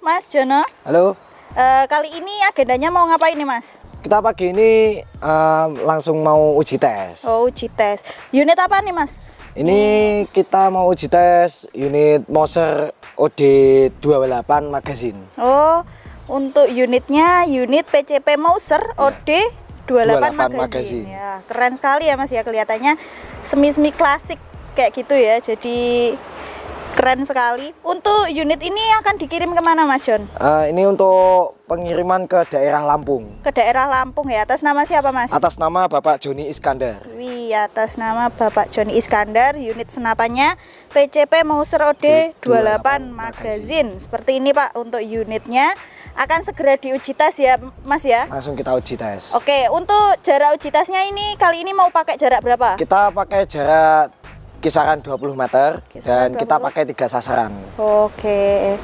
Mas Jono. Halo. Kali ini agendanya mau ngapain nih Mas? Kita pagi ini langsung mau uji tes. Oh, uji tes. Unit apa nih Mas? Ini kita mau uji tes unit Mauser OD28 magazine. Oh, untuk unitnya unit PCP Mauser OD28 magazine. Ya, keren sekali ya Mas ya, kelihatannya semi-semi klasik kayak gitu ya. Jadi keren sekali. Untuk unit ini akan dikirim kemana Mas Jon? Ini untuk pengiriman ke daerah Lampung. Ke daerah Lampung ya, atas nama siapa Mas? Atas nama Bapak Joni Iskandar. Wih, atas nama Bapak Joni Iskandar, unit senapannya PCP Mauser OD28 magazine. Seperti ini Pak, untuk unitnya akan segera diuji tes ya Mas ya? Langsung kita uji tes. Oke, untuk jarak uji tesnya ini kali ini mau pakai jarak berapa? Kita pakai jarak kisaran 20 meter, kisaran dan 20. Kita pakai 3 sasaran. Oke,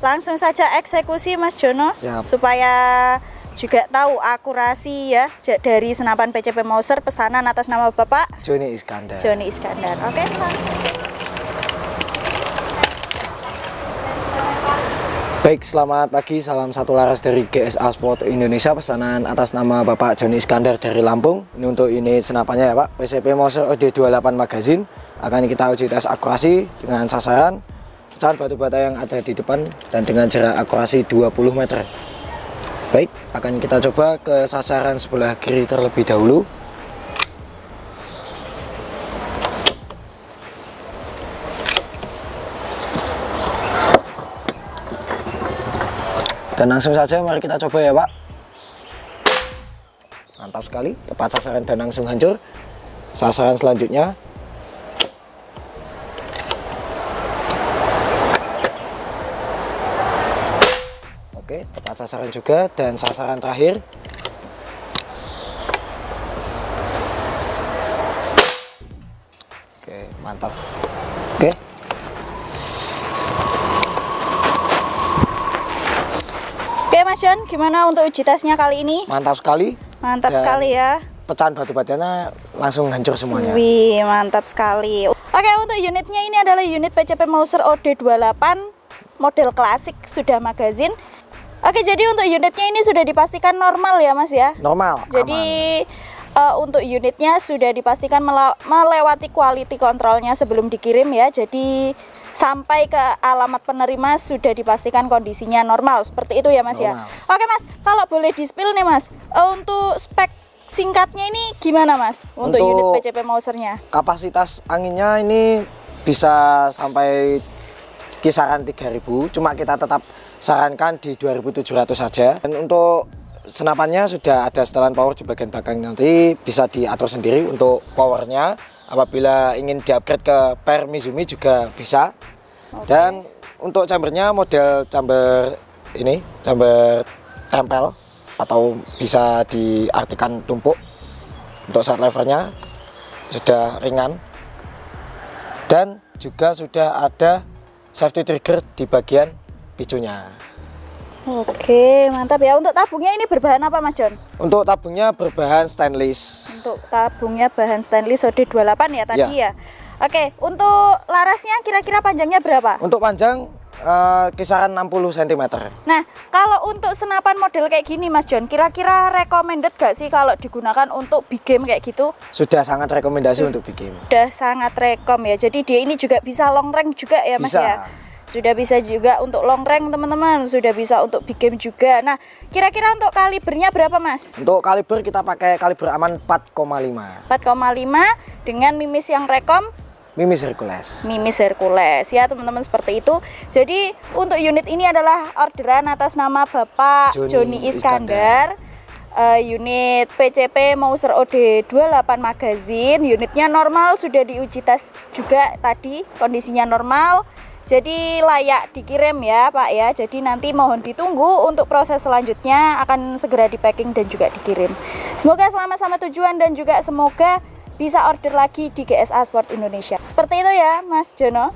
langsung saja eksekusi Mas Jono. Siap. Supaya juga tahu akurasi ya dari senapan PCP Mauser pesanan atas nama Bapak Joni Iskandar. Oke, langsung. Baik, selamat pagi. Salam satu laras dari GSA Sport Indonesia. Pesanan atas nama Bapak Joni Iskandar dari Lampung. Ini untuk unit senapannya ya Pak, PCP Mauser OD28 magazine. Akan kita uji tes akurasi dengan sasaran pecahan batu bata yang ada di depan dan dengan jarak akurasi 20 meter. Baik, akan kita coba ke sasaran sebelah kiri terlebih dahulu. Dan langsung saja mari kita coba ya Pak. Mantap sekali, tepat sasaran dan langsung hancur. Sasaran selanjutnya. Oke, tepat sasaran juga dan sasaran terakhir. Oke, mantap. Oke. Mas Jon, gimana untuk uji tesnya kali ini? Mantap sekali. Mantap sekali ya. Pecahan batu batanya langsung hancur semuanya. Wih, mantap sekali. Oke, untuk unitnya ini adalah unit PCP Mauser OD28 model klasik sudah magazin. Oke, jadi untuk unitnya ini sudah dipastikan normal ya Mas ya? Normal. Jadi untuk unitnya sudah dipastikan melewati quality controlnya sebelum dikirim ya. Jadi sampai ke alamat penerima sudah dipastikan kondisinya normal, seperti itu ya Mas normal. Ya. Oke Mas, kalau boleh di-spill nih Mas, untuk spek singkatnya ini gimana Mas? Untuk unit PCP Mausernya? Kapasitas anginnya ini bisa sampai kisaran 3000, cuma kita tetap sarankan di 2700 saja. Dan untuk senapannya sudah ada setelan power di bagian belakang, nanti bisa diatur sendiri untuk powernya. Apabila ingin diupgrade ke per Mizumi juga bisa. Okay. Dan untuk chambernya model chamber ini, chamber tempel atau bisa diartikan tumpuk. Untuk saat levernya sudah ringan. Dan juga sudah ada safety trigger di bagian picunya. Oke, mantap ya. Untuk tabungnya ini berbahan apa Mas Jon? Untuk tabungnya berbahan stainless. Untuk tabungnya bahan stainless OD28 ya tadi ya. Oke, untuk larasnya kira-kira panjangnya berapa? Untuk panjang kisaran 60 cm. Nah, kalau untuk senapan model kayak gini Mas Jon, kira-kira recommended gak sih kalau digunakan untuk big game kayak gitu? Sudah sangat rekomendasi untuk big game. Sudah sangat rekom ya. Jadi dia ini juga bisa long range juga ya Mas ya? Sudah bisa juga untuk long range teman-teman, sudah bisa untuk big game juga. Nah, kira-kira untuk kalibernya berapa Mas? Untuk kaliber kita pakai kaliber aman 4,5. 4,5 dengan mimis yang rekom? Mimis Hercules. Mimis Hercules ya teman-teman, seperti itu. Jadi untuk unit ini adalah orderan atas nama Bapak Joni Iskandar. Unit PCP Mauser OD28 magazine, unitnya normal, sudah diuji tes juga tadi, kondisinya normal. Jadi layak dikirim ya Pak ya. Jadi nanti mohon ditunggu untuk proses selanjutnya, akan segera di packing dan juga dikirim. Semoga selamat sama tujuan dan juga semoga bisa order lagi di GSA Sport Indonesia. Seperti itu ya Mas Jono.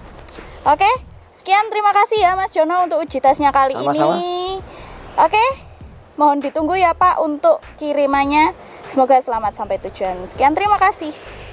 Oke, sekian, terima kasih ya Mas Jono untuk uji tesnya kali ini. Oke, mohon ditunggu ya Pak untuk kirimannya. Semoga selamat sampai tujuan. Sekian, terima kasih.